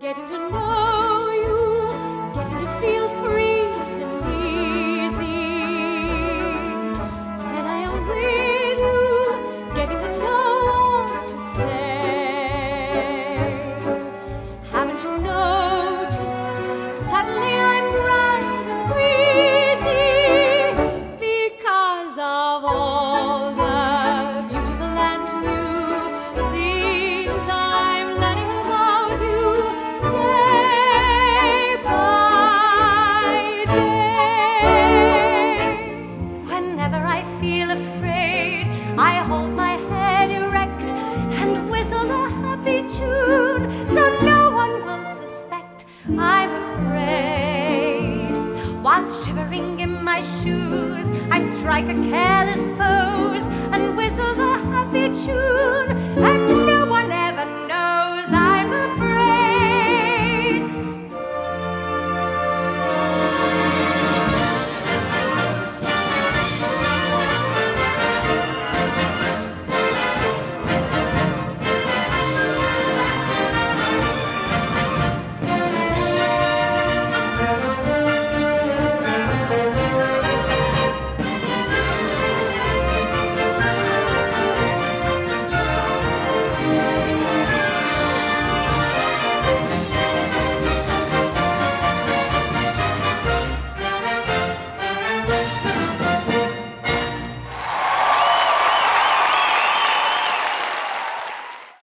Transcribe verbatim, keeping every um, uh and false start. Getting to know you, getting to feel free and easy. When I am with you, getting to know what to say. Haven't you noticed? Suddenly I'm bright and breezy because of all the beautiful and new things I'm learning about you. I hold my head erect and whistle a happy tune, so no one will suspect I'm afraid. Whilst shivering in my shoes, I strike a careless pose and whistle a happy tune.